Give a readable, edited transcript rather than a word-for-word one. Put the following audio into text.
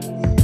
Shaynee.